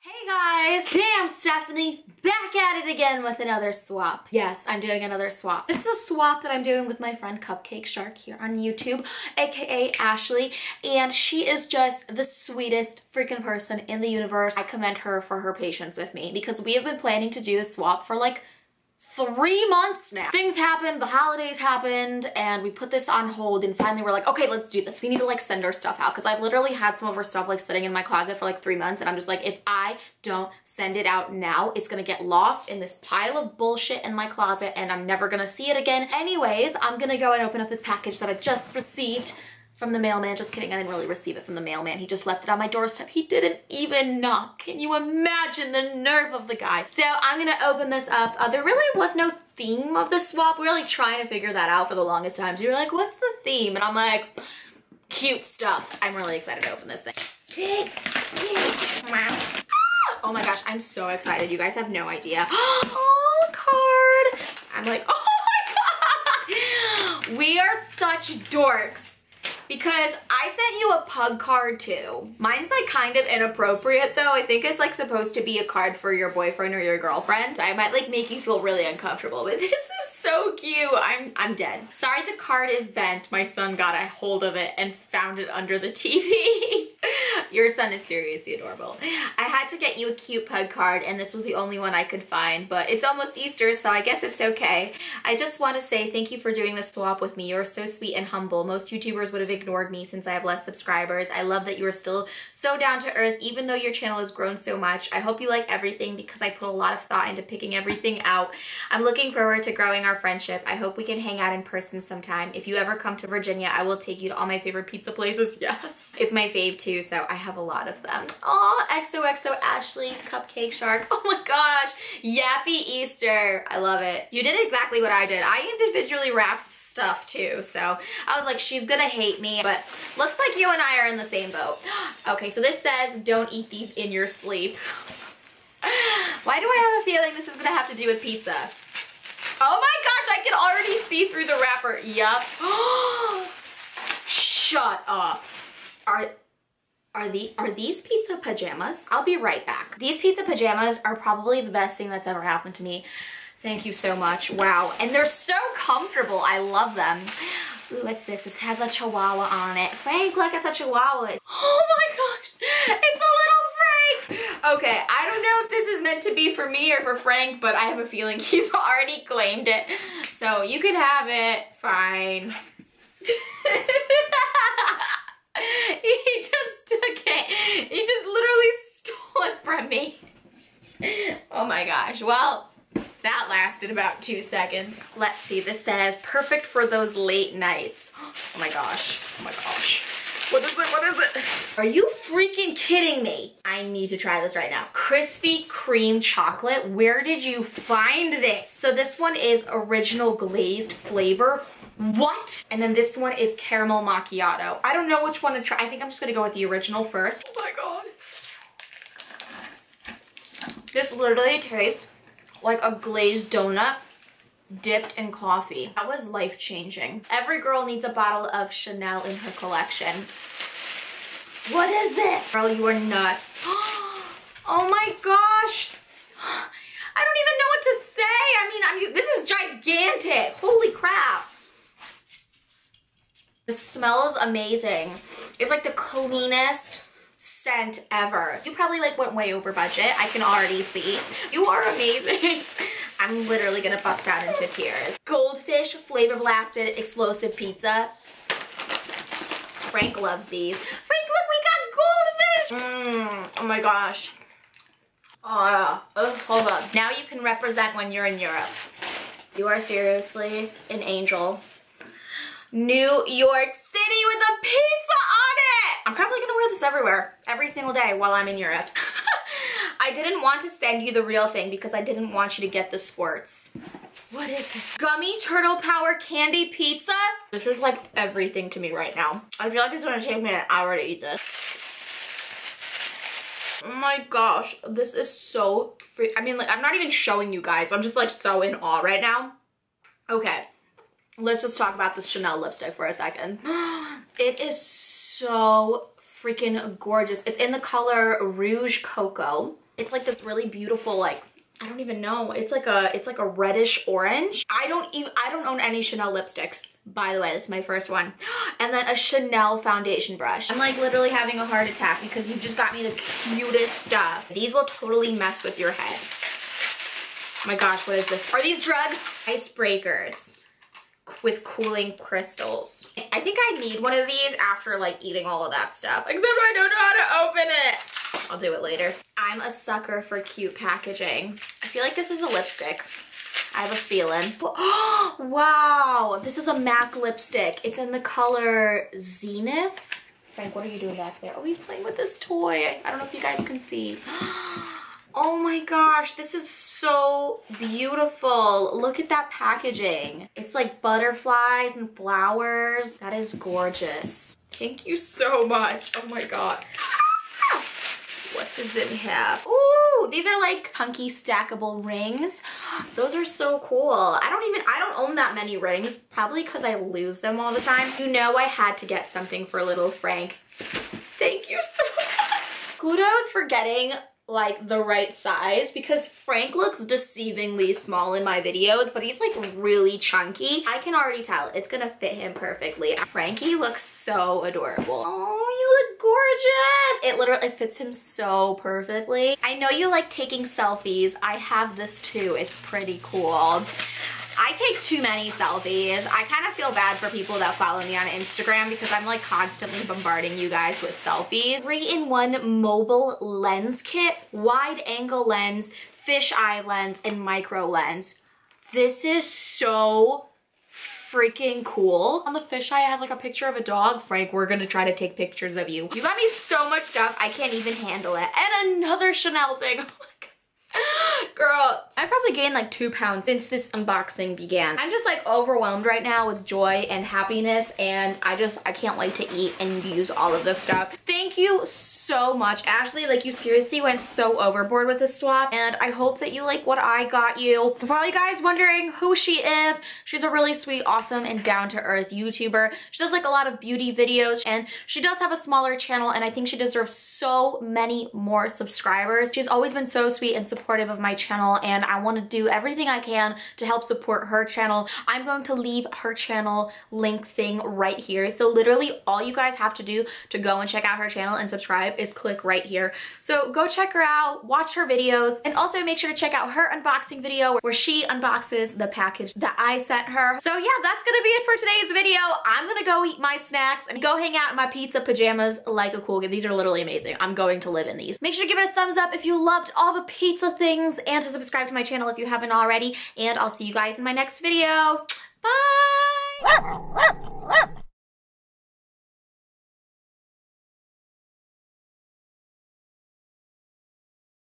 Hey guys, damn Stephanie, back at it again with another swap. Yes, I'm doing another swap. This is a swap that I'm doing with my friend Cupcake Shark here on YouTube, aka Ashley, and she is just the sweetest freaking person in the universe. I commend her for her patience with me because we have been planning to do this swap for like 3 months now. Things happened, the holidays happened, and we put this on hold, and finally we're like, okay, let's do this. We need to like send our stuff out because I've literally had some of her stuff like sitting in my closet for like 3 months, and I'm just like, if I don't send it out now, it's gonna get lost in this pile of bullshit in my closet and I'm never gonna see it again. Anyways, I'm gonna go and open up this package that I just received from the mailman. Just kidding, I didn't really receive it from the mailman. He just left it on my doorstep. He didn't even knock. Can you imagine the nerve of the guy? So I'm gonna open this up. There really was no theme of the swap. We were like trying to figure that out for the longest time. So you were like, what's the theme? And I'm like, cute stuff. I'm really excited to open this thing. Dig. Ah! Oh my gosh, I'm so excited. You guys have no idea. Oh, card. I'm like, oh my God. We are such dorks. Because I sent you a pug card too. Mine's like kind of inappropriate though. I think it's like supposed to be a card for your boyfriend or your girlfriend. I might like make you feel really uncomfortable, but this is so cute. I'm dead. Sorry the card is bent. My son got a hold of it and found it under the TV. Your son is seriously adorable. I had to get you a cute pug card and this was the only one I could find, but it's almost Easter, so I guess it's okay. I just want to say thank you for doing this swap with me. You're so sweet and humble. Most YouTubers would have ignored me since I have less subscribers. I love that you are still so down to earth even though your channel has grown so much. I hope you like everything because I put a lot of thought into picking everything out. I'm looking forward to growing our friendship. I hope we can hang out in person sometime. If you ever come to Virginia, I will take you to all my favorite pizza places. Yes. It's my fave too, so I have a lot of them. Aw, XOXO Ashley, Cupcake Shark. Oh my gosh, Yappy Easter. I love it. You did exactly what I did. I individually wrapped stuff too, so I was like, she's gonna hate me, but looks like you and I are in the same boat. Okay, so this says, don't eat these in your sleep. Why do I have a feeling this is gonna have to do with pizza? Oh my gosh, I can already see through the wrapper. Yup. Shut up. Are these pizza pajamas? I'll be right back. These pizza pajamas are probably the best thing that's ever happened to me. Thank you so much. Wow. And they're so comfortable. I love them. Ooh, what's this? This has a chihuahua on it. Frank, look, it's a chihuahua. Oh my gosh. It's a little Frank. Okay, I don't know if this is meant to be for me or for Frank, but I have a feeling he's already claimed it. So you can have it. Fine. He just took it. He just literally stole it from me. Oh my gosh. Well, that lasted about 2 seconds. Let's see. This says, perfect for those late nights. Oh my gosh. Oh my gosh. What is it? What is it? Are you freaking kidding me? I need to try this right now. Krispy Kreme chocolate. Where did you find this? So this one is original glazed flavor. What? And then this one is caramel macchiato. I don't know which one to try. I think I'm just gonna go with the original first. Oh my God. This literally tastes like a glazed donut dipped in coffee. That was life-changing. Every girl needs a bottle of Chanel in her collection. What is this? Girl, you are nuts. Oh my gosh. I don't even know what to say. I mean, this is gigantic. Holy crap. It smells amazing. It's like the cleanest scent ever. You probably like went way over budget. I can already see. You are amazing. I'm literally gonna bust out into tears. Goldfish flavor blasted explosive pizza. Frank loves these. Frank, look, we got goldfish. Oh my gosh. Oh, hold on. Now you can represent when you're in Europe. You are seriously an angel. New York City with a pizza on it! I'm probably gonna wear this everywhere, every single day while I'm in Europe. I didn't want to send you the real thing because I didn't want you to get the squirts. What is this? Gummy turtle power candy pizza? This is like everything to me right now. I feel like it's gonna take me an hour to eat this. Oh my gosh, this is so free. I mean, like, I'm not even showing you guys. I'm just like so in awe right now. Okay. Let's just talk about this Chanel lipstick for a second. It is so freaking gorgeous. It's in the color Rouge Coco. It's like this really beautiful, like, I don't even know. It's like a reddish orange. I don't own any Chanel lipsticks. By the way, this is my first one. And then a Chanel foundation brush. I'm like literally having a heart attack because you just got me the cutest stuff. These will totally mess with your head. Oh my gosh, what is this? Are these drugs? Ice Breakers with cooling crystals. I think I need one of these after like eating all of that stuff, except I don't know how to open it. I'll do it later. I'm a sucker for cute packaging. I feel like this is a lipstick. I have a feeling. Oh, wow, this is a MAC lipstick. It's in the color Zenith. Frank, what are you doing back there? Oh, he's playing with this toy. I don't know if you guys can see. Oh my gosh, this is so beautiful. Look at that packaging. It's like butterflies and flowers. That is gorgeous. Thank you so much. Oh my God. What does it have? Ooh, these are like punky stackable rings. Those are so cool. I don't own that many rings, probably because I lose them all the time. You know I had to get something for little Frank. Thank you so much. Kudos for getting like the right size, because Frank looks deceivingly small in my videos, but he's like really chunky. I can already tell it's gonna fit him perfectly. Frankie looks so adorable. Oh, you look gorgeous. It literally fits him so perfectly. I know you like taking selfies. I have this too. It's pretty cool. I take too many selfies. I kind of feel bad for people that follow me on Instagram because I'm like constantly bombarding you guys with selfies. 3-in-1 mobile lens kit, wide angle lens, fish eye lens, and micro lens. This is so freaking cool. On the fish eye, I have like a picture of a dog. Frank, we're gonna try to take pictures of you. You got me so much stuff, I can't even handle it. And another Chanel thing. Girl, I probably gained like 2 pounds since this unboxing began. I'm just like overwhelmed right now with joy and happiness, and I can't wait to eat and use all of this stuff. Thank you so much, Ashley. Like, you seriously went so overboard with this swap, and I hope that you like what I got you. For all you guys wondering who she is, she's a really sweet, awesome, and down-to-earth YouTuber. She does like a lot of beauty videos, and she does have a smaller channel, and I think she deserves so many more subscribers. She's always been so sweet and supportive of my channel, and I want to do everything I can to help support her channel. I'm going to leave her channel link thing right here. So literally all you guys have to do to go and check out her channel and subscribe is click right here. So go check her out, watch her videos, and also make sure to check out her unboxing video where she unboxes the package that I sent her. So yeah, that's gonna be it for today's video. I'm gonna go eat my snacks and go hang out in my pizza pajamas like a cool kid. These are literally amazing. I'm going to live in these. Make sure to give it a thumbs up if you loved all the pizza things, and to subscribe to my channel if you haven't already, and I'll see you guys in my next video. Bye!